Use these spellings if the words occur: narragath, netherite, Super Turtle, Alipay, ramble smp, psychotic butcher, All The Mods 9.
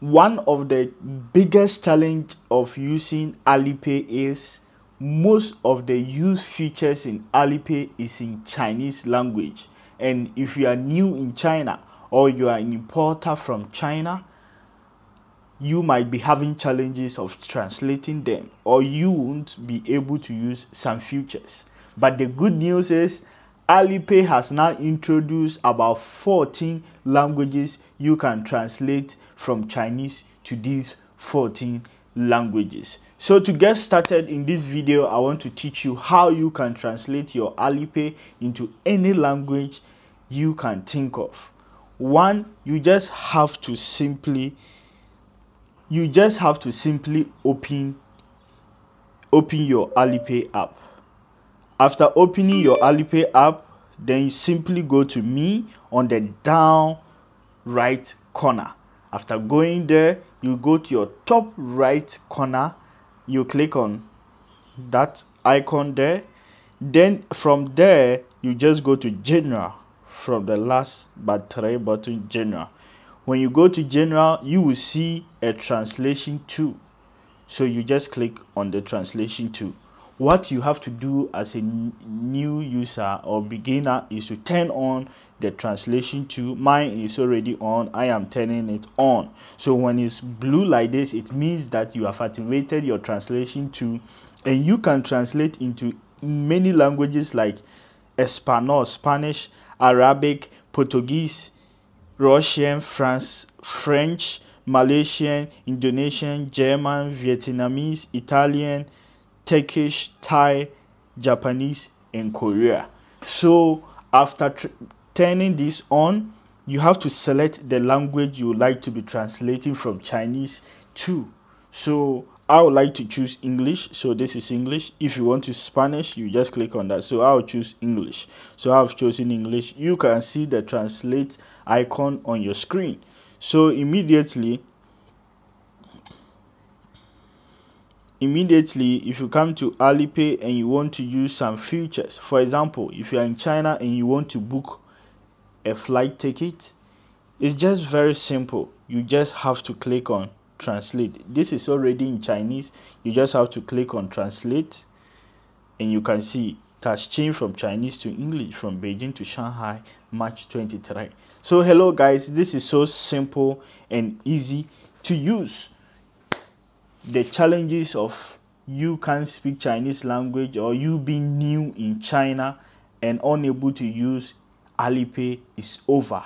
One of the biggest challenge of using Alipay is most of the use features in Alipay is in Chinese language. And if you are new in China or you are an importer from China, you might be having challenges of translating them, or you won't be able to use some features. But the good news is Alipay has now introduced about 14 languages you can translate from Chinese to these 14 languages. So to get started in this video, I want to teach you how you can translate your Alipay into any language you can think of. One, you just have to simply open your Alipay app. After opening your Alipay app, then you simply go to Me on the down right corner. After going there, you go to your top right corner, you click on that icon there. Then from there, you just go to General from the last but three button, General. When you go to General, you will see a translation tool. So you just click on the translation tool. What you have to do as a new user or beginner is to turn on the translation tool. Mine is already on. I am turning it on. So when it's blue like this, it means that you have activated your translation tool, and you can translate into many languages like Espanol, Spanish, Arabic, Portuguese, Russian, French, Malaysian, Indonesian, German, Vietnamese, Italian, Turkish, Thai, Japanese, and Korea. So after turning this on, you have to select the language you would like to be translating from Chinese to. So I would like to choose English. So this is English. If you want to Spanish, you just click on that. So I'll choose English. So I've chosen English. You can see the translate icon on your screen. So immediately, if you come to Alipay and you want to use some features, for example, if you are in China and you want to book a flight ticket, it's just very simple. You just have to click on translate. This is already in Chinese. You just have to click on translate, and you can see it has changed from Chinese to English, from Beijing to Shanghai, March 23. So hello guys, this is so simple and easy to use. The challenges of you can't speak Chinese language, or you being new in China and unable to use Alipay, is over.